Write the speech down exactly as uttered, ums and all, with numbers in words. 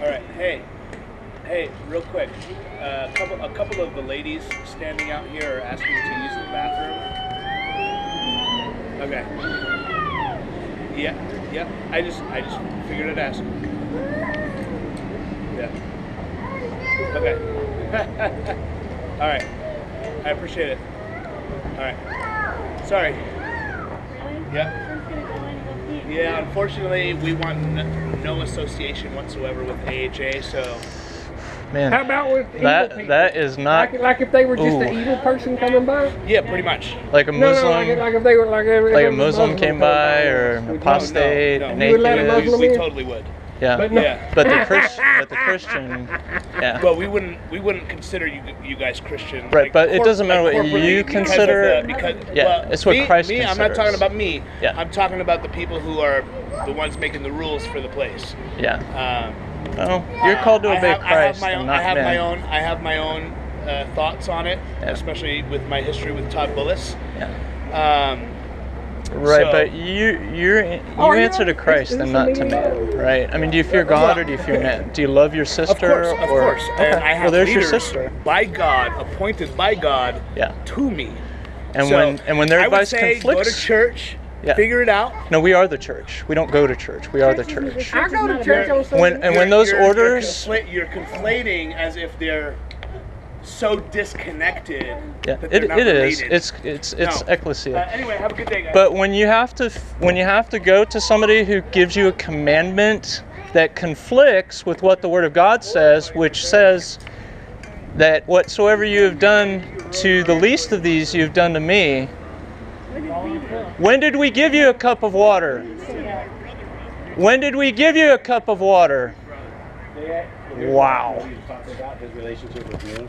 All right, hey, hey, real quick. Uh, a, couple, a couple of the ladies standing out here are asking to use the bathroom. Okay. Yeah, yeah. I just, I just figured I'd ask. Yeah. Okay. All right. I appreciate it. All right. Sorry. Really? Yeah. Yeah, unfortunately, we want no association whatsoever with A H A, so... Man, how about with evil that, people? That is not... Like, like if they were just ooh. an evil person coming by? Yeah, pretty much. Like a Muslim? No, no, like, like if they were... Like, if like a Muslim, Muslim came by, or an apostate, no, no, no. an atheist. We, we totally would. Yeah, but, no. yeah. but, the, Christ, but the Christian... Yeah. Well, we wouldn't we wouldn't consider you you guys Christian. Right, like, but it doesn't matter like what you consider. Because the, because, yeah, well, it's what me, Christ me, considers. I'm not talking about me. Yeah. I'm talking about the people who are the ones making the rules for the place. Yeah. Um, no, you're called to obey I have, Christ, I have my own, and not I have men. my own. I have my own uh, thoughts on it, yeah. especially with my history with Todd Bullis. Yeah. Um, Right, so, but you you're, you oh, answer yeah. to Christ and not to man, right? I mean, do you fear God or do you fear man? Do you love your sister? Of course, of or, course. Okay. And I have well, there's your sister. By God, appointed by God yeah. to me. And so, when and when their I advice would say, conflicts, go to church. Yeah. Figure it out. No, we are the church. We don't go to church. We are the church. I go to church on Sunday. When and you're, when those you're, orders, you're, confl you're conflating as if they're so disconnected. Yeah, that it, not it is. It's it's it's no. ecclesia. Uh, anyway, have a good day, guys. But when you have to when you have to go to somebody who gives you a commandment that conflicts with what the Word of God says, which says that whatsoever you have done to the least of these, you've done to me. When did we give you a cup of water? When did we give you a cup of water? Wow. His relationship with me.